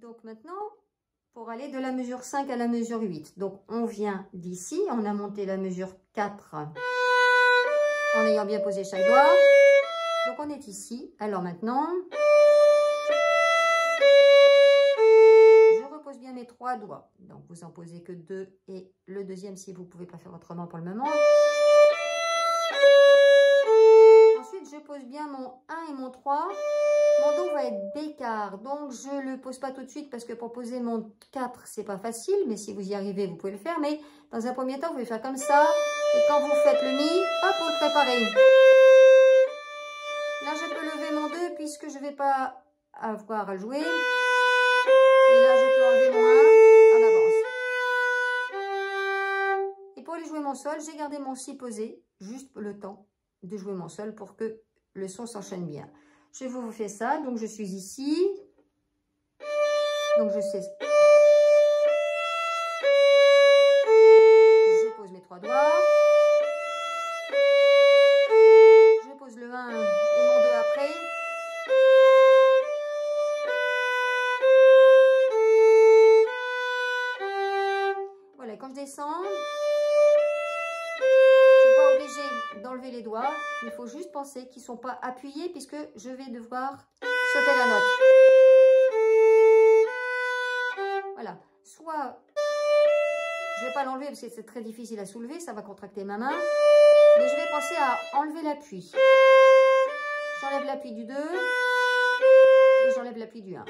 Donc maintenant, pour aller de la mesure 5 à la mesure 8, donc on vient d'ici, on a monté la mesure 4 en ayant bien posé chaque doigt. Donc on est ici. Alors maintenant, je repose bien mes trois doigts. Donc vous en posez que deux et le deuxième si vous ne pouvez pas faire autrement pour le moment. Ensuite, je pose bien mon 1 et mon 3. Mon Do va être d'écart, donc je ne le pose pas tout de suite parce que pour poser mon 4, c'est pas facile, mais si vous y arrivez, vous pouvez le faire. Mais dans un premier temps, vous pouvez faire comme ça. Et quand vous faites le Mi, hop, vous le préparez. Là, je peux lever mon 2 puisque je ne vais pas avoir à jouer. Et là, je peux enlever mon 1 en avance. Et pour aller jouer mon Sol, j'ai gardé mon Si posé, juste le temps de jouer mon Sol pour que le son s'enchaîne bien. Je vous fais ça, donc je suis ici, donc je sais, je pose mes trois doigts, je pose le 1 et mon 2 après, voilà, quand je descends, d'enlever les doigts, il faut juste penser qu'ils ne sont pas appuyés puisque je vais devoir sauter la note. Voilà, soit je ne vais pas l'enlever parce que c'est très difficile à soulever, ça va contracter ma main, mais je vais penser à enlever l'appui. J'enlève l'appui du 2 et j'enlève l'appui du 1.